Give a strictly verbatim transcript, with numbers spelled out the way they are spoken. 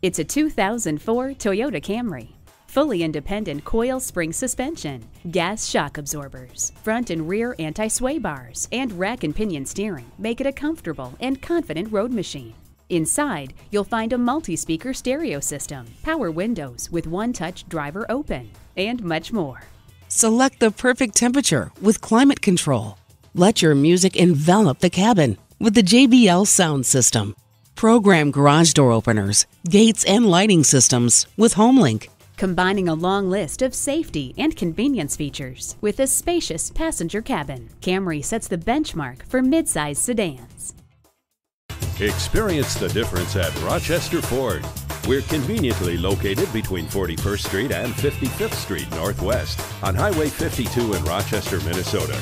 It's a two thousand four Toyota Camry. Fully independent coil spring suspension, gas shock absorbers, front and rear anti-sway bars, and rack and pinion steering make it a comfortable and confident road machine. Inside, you'll find a multi-speaker stereo system, power windows with one-touch driver open, and much more. Select the perfect temperature with climate control. Let your music envelop the cabin with the J B L sound system. Program garage door openers, gates, and lighting systems with HomeLink. Combining a long list of safety and convenience features with a spacious passenger cabin, Camry sets the benchmark for midsize sedans. Experience the difference at Rochester Ford. We're conveniently located between forty-first Street and fifty-fifth Street Northwest on Highway fifty-two in Rochester, Minnesota.